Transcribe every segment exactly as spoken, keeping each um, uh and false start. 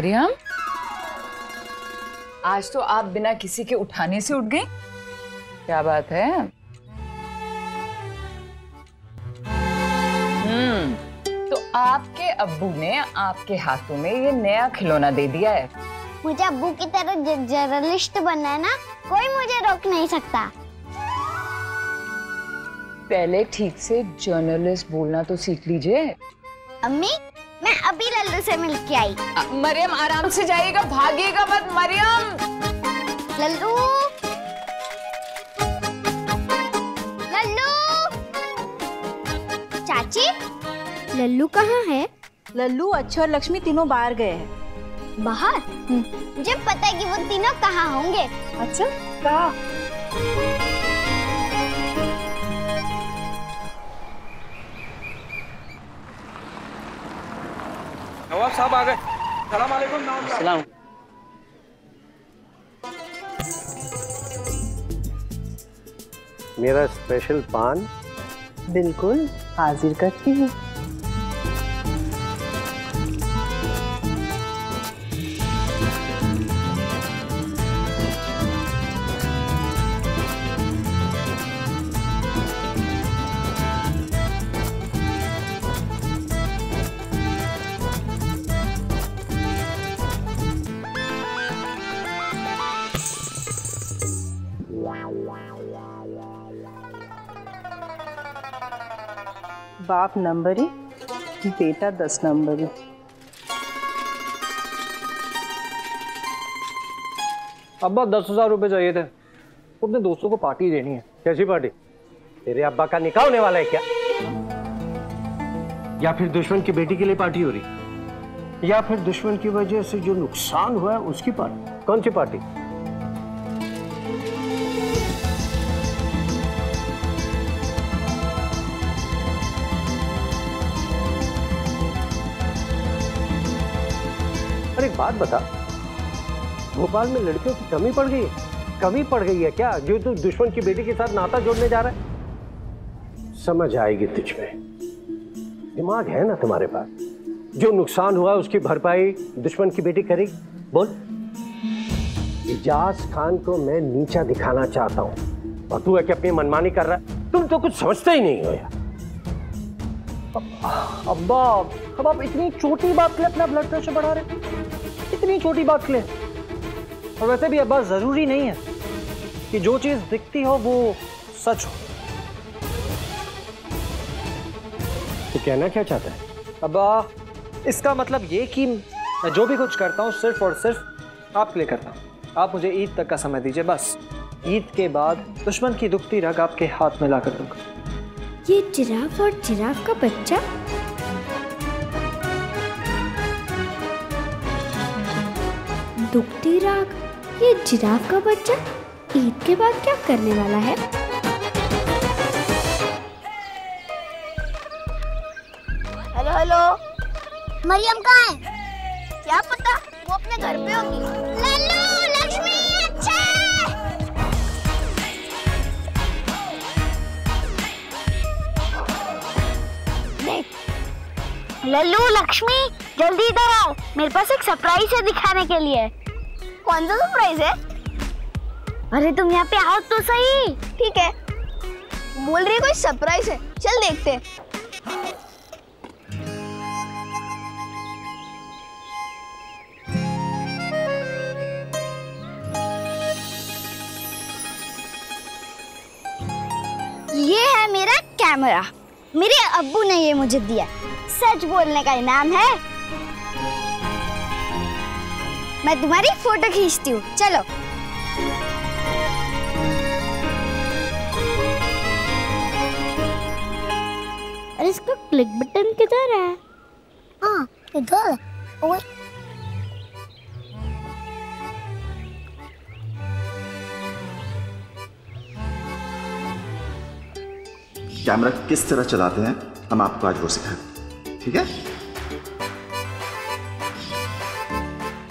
मरियम, आज तो आप बिना किसी के उठाने से उठ गई, क्या बात है? हम्म, तो आपके अब्बू ने आपके हाथों में ये नया खिलौना दे दिया है। मुझे अब्बू की तरह जर्नलिस्ट बनना है ना, कोई मुझे रोक नहीं सकता। पहले ठीक से जर्नलिस्ट बोलना तो सीख लीजिए। अम्मी, मैं अभी लल्लू से मिल के आई। मरियम आराम से जाइएगा, भागिएगा मत। मरियम, लल्लू लल्लू, चाची लल्लू कहाँ है? लल्लू, अच्छा और लक्ष्मी तीनों बाहर गए हैं। बाहर? मुझे पता है कि वो तीनों कहाँ होंगे। अच्छा, कहाँ? नवाब साहब आ गए। सलाम अलैकुम नवाब साहब। सलाम। मेरा स्पेशल पान बिल्कुल हाजिर करती हूँ। बाप नंबरी, बेटा दस नंबरी। अब्बा दस हजार रुपए चाहिए थे, अपने दोस्तों को पार्टी देनी है। कैसी पार्टी? तेरे अब्बा का निकाह होने वाला है क्या? या फिर दुश्मन की बेटी के लिए पार्टी हो रही, या फिर दुश्मन की वजह से जो नुकसान हुआ है उसकी पार्टी? कौन सी पार्टी? एक बात बता, भोपाल में लड़कियों की कमी पड़ गई है? कमी पड़ गई है क्या जो तू दुश्मन की बेटी के साथ नाता जोड़ने जा रहा है? समझ आएगी तुझमें, दिमाग है ना तुम्हारे पास? जो नुकसान हुआ उसकी भरपाई दुश्मन की बेटी करेगी। बोल। एजाज़ खान को मैं नीचा दिखाना चाहता हूँ और तू है कि अपनी मनमानी कर रहा है। तुम तो कुछ समझते ही नहीं हो यार। अब्बा, अब आप इतनी छोटी बात के लिए अपना ब्लड प्रेशर बढ़ा रहे, इतनी छोटी बात के लिए। और वैसे भी अब्बा, जरूरी नहीं है कि जो चीज दिखती हो वो सच हो। तो कहना क्या चाहता है अब्बा? इसका मतलब ये कि मैं जो भी कुछ करता हूँ सिर्फ और सिर्फ आप के लिए करता हूँ। आप मुझे ईद तक का समय दीजिए बस। ईद के बाद दुश्मन की दुखती रग आपके हाथ में ला कर दूंगा। ये जिराफ और जिराफ का बच्चा, दुखती राग, ये जिराफ का बच्चा ईद के बाद क्या करने वाला है? हेलो हेलो, मरियम कहाँ है? क्या पता, वो अपने घर पे होगी। लल्लू, लक्ष्मी, अच्छा लल्लू, लक्ष्मी जल्दी इधर आओ, मेरे पास एक सरप्राइज है दिखाने के लिए। कौन सा सरप्राइज है? अरे तुम यहाँ पे आओ तो सही। ठीक है, बोल रही कोई सरप्राइज है, चल देखते हैं। ये है मेरा कैमरा, मेरे अब्बू ने ये मुझे दिया। सच बोलने का इनाम है। मैं तुम्हारी फोटो खींचती हूँ, चलो। अरे इसका क्लिक बटन किधर है? हाँ, इधर। ओए, कैमरा किस तरह चलाते हैं हम आपको आज वो सिखाएंगे, ठीक है?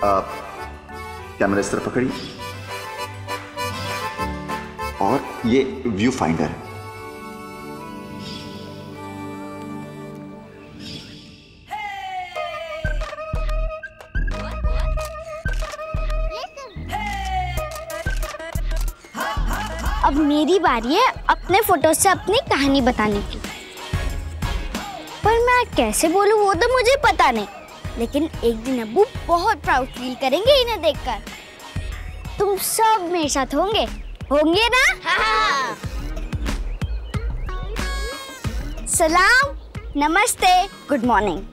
आप कैमरा इस तरह पकड़िए और ये व्यू फाइंडर है। अब मेरी बारी है अपने फोटो से अपनी कहानी बताने की। पर मैं कैसे बोलूँ वो तो मुझे पता नहीं, लेकिन एक दिन अब्बू बहुत प्राउड फील करेंगे इन्हें देखकर। तुम सब मेरे साथ होंगे होंगे ना? हाँ। सलाम, नमस्ते, गुड मॉर्निंग।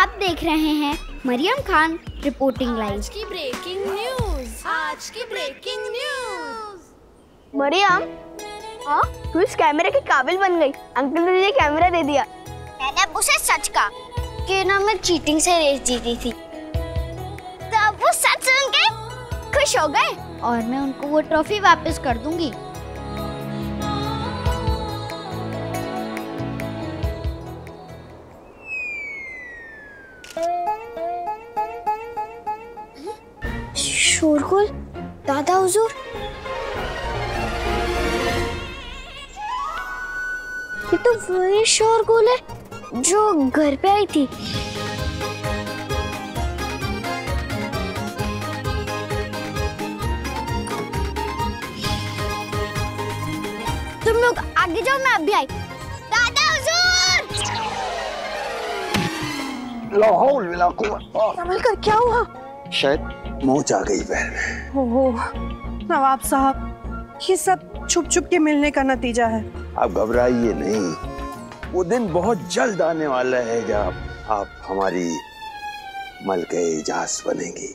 आप देख रहे हैं मरियम खान रिपोर्टिंग लाइव। आज की ब्रेकिंग न्यूज़। आज की ब्रेकिंग न्यूज़। मरियम, हाँ, तू इस कैमरे के काबिल बन गई। अंकल ने तुझे कैमरा दे दिया। मैंने अब उसे सच कहा कि ना मैं चीटिंग से रेस जीती थी, तो अब वो सच सुन के खुश हो गए और मैं उनको वो ट्रॉफी वापस कर दूंगी। शोरगुल, दादा हुजूर, ये तो वही शोरगुल है जो घर पे आई थी। तुम लोग आगे जाओ, मैं अभी आई। दादा हुजूर! ला हौल वला कुव्वत। कमल का क्या हुआ? शायद मौज आ गई बहन। ओह नवाब साहब, ये सब छुप छुप के मिलने का नतीजा है। आप घबराइए नहीं, वो दिन बहुत जल्द आने वाला है जब आप हमारी मलके एजाज बनेंगी।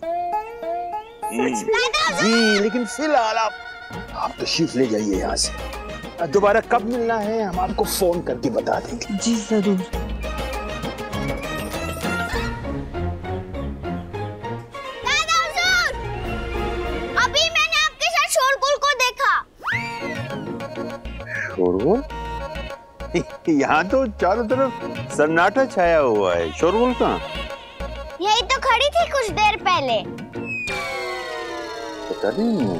जी, लेकिन फिलहाल आप आप तशरीफ ले जाइए यहाँ से। दोबारा कब मिलना है हम आपको फोन करके बता देंगे। जी जरूर। शोरगुल? यहाँ तो चारों तरफ सन्नाटा छाया हुआ है। शोरगुल कहाँ? यही तो खड़ी थी कुछ देर पहले। पता नहीं,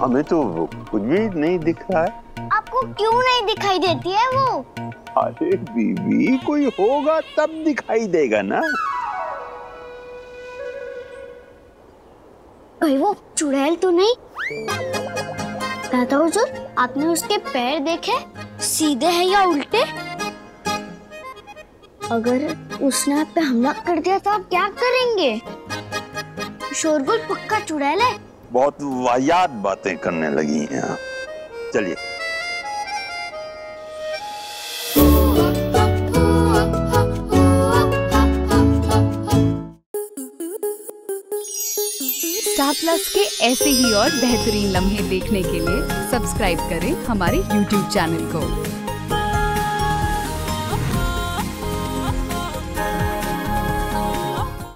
हमें तो कुछ भी नहीं दिख रहा है। आपको क्यों नहीं दिखाई देती है वो? अरे बीबी, कोई होगा तब दिखाई देगा ना। भाई वो चुड़ैल तो नहीं? दादा हुजूर, आपने उसके पैर देखे? सीधे हैं या उल्टे? अगर उसने आप पे हमला कर दिया तो आप क्या करेंगे? शोरगुल पक्का चुड़ैल है। बहुत वाहियात बातें करने लगी हैं आप। चलिए। स्टार प्लस के ऐसे ही और बेहतरीन लम्हे देखने के लिए सब्सक्राइब करें हमारे यूट्यूब चैनल को।